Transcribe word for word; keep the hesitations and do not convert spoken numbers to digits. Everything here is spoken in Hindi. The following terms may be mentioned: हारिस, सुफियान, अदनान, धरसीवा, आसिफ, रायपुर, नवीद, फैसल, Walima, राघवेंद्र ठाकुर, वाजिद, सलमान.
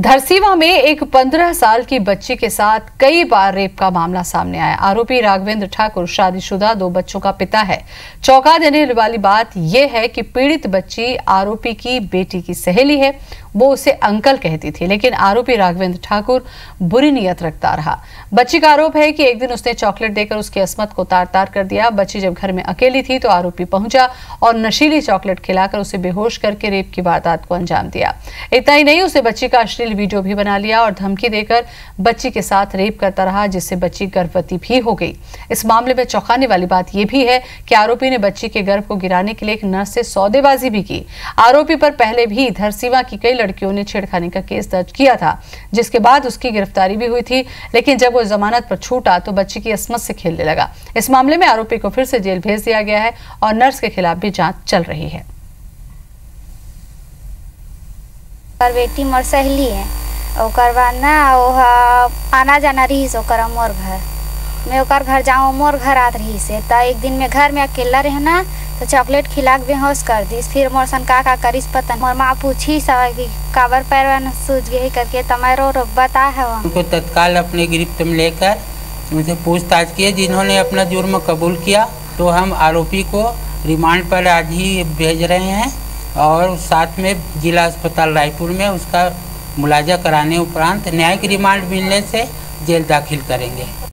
धरसीवा में एक पंद्रह साल की बच्ची के साथ कई बार रेप का मामला सामने आया। आरोपी राघवेंद्र ठाकुर शादीशुदा दो बच्चों का पिता है। चौंका देने वाली बात यह है कि पीड़ित बच्ची आरोपी की बेटी की सहेली है, वो उसे अंकल कहती थी, लेकिन आरोपी राघवेंद्र ठाकुर बुरी नीयत रखता रहा। बच्ची का आरोप है कि एक दिन उसने चॉकलेट देकर उसकी असमत को तार तार कर दिया। बच्ची जब घर में अकेली थी तो आरोपी पहुंचा और नशीली चॉकलेट खिलाकर उसे बेहोश करके रेप की वारदात को अंजाम दिया। इतना ही नहीं, उसे बच्ची का अश्लील वीडियो भी बना लिया और धमकी देकर बच्ची के साथ रेप करता रहा, जिससे बच्ची गर्भवती भी हो गई। इस मामले में चौंकाने वाली बात यह भी है कि आरोपी ने बच्ची के गर्भ को गिराने के लिए एक नर्स से सौदेबाजी भी की। आरोपी पर पहले भी धरसीवा की कई लड़कियों ने छेड़खानी का केस दर्ज किया था, जिसके बाद उसकी गिरफ्तारी भी हुई थी, लेकिन जब वो जमानत पर छूटा तो बच्ची की असमत से खेलने लगा। इस मामले में आरोपी को फिर से जेल भेज दिया गया है और नर्स के खिलाफ भी जांच चल रही है। पर बेटी मोर सहेली है, ओकर बाद ना ओह आना जाना रहीस ओकर मोर घर मैं ओकर घर जाऊँ मोर घर आत रहीस। तो एक दिन मैं घर में अकेला रहना तो चॉकलेट खिलाक बेहोश कर दीस। फिर मोर सन का का करीस पता मोर माँ पूछी कि काबर पैरवा सूझ गई करके तमारो रोक बता है। उनको तत्काल अपने गिरफ्त में लेकर उनसे पूछताछ की, जिन्होंने अपना जुर्म कबूल किया। तो हम आरोपी को रिमांड पर आज ही भेज रहे हैं और साथ में जिला अस्पताल रायपुर में उसका मुलाजा कराने उपरांत न्यायिक रिमांड मिलने से जेल दाखिल करेंगे।